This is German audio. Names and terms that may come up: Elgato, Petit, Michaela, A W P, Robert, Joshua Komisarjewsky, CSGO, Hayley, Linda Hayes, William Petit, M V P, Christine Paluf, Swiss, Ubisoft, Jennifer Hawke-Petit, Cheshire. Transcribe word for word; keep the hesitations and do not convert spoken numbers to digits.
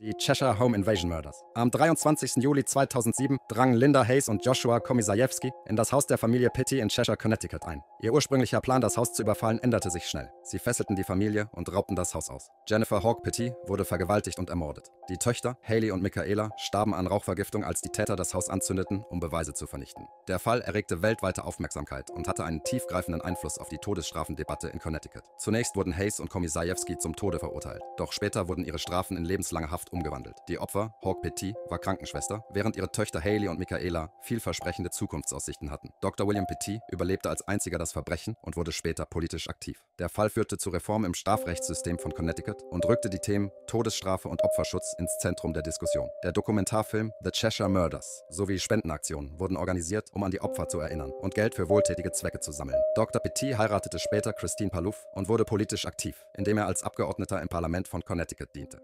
Die Cheshire Home Invasion Murders. Am dreiundzwanzigsten Juli zweitausendsieben drangen Linda Hayes und Joshua Komisarjewsky in das Haus der Familie Petit in Cheshire, Connecticut ein. Ihr ursprünglicher Plan, das Haus zu überfallen, änderte sich schnell. Sie fesselten die Familie und raubten das Haus aus. Jennifer Hawke-Petit wurde vergewaltigt und ermordet. Die Töchter, Hayley und Michaela, starben an Rauchvergiftung, als die Täter das Haus anzündeten, um Beweise zu vernichten. Der Fall erregte weltweite Aufmerksamkeit und hatte einen tiefgreifenden Einfluss auf die Todesstrafendebatte in Connecticut. Zunächst wurden Hayes und Komisarjewsky zum Tode verurteilt, doch später wurden ihre Strafen in lebenslange Haft umgewandelt. Die Opfer, Hawke-Petit, war Krankenschwester, während ihre Töchter Hayley und Michaela vielversprechende Zukunftsaussichten hatten. Doktor William Petit überlebte als einziger das Verbrechen und wurde später politisch aktiv. Der Fall führte zu Reformen im Strafrechtssystem von Connecticut und rückte die Themen Todesstrafe und Opferschutz ins Zentrum der Diskussion. Der Dokumentarfilm The Cheshire Murders sowie Spendenaktionen wurden organisiert, um an die Opfer zu erinnern und Geld für wohltätige Zwecke zu sammeln. Doktor Petit heiratete später Christine Paluf und wurde politisch aktiv, indem er als Abgeordneter im Parlament von Connecticut diente.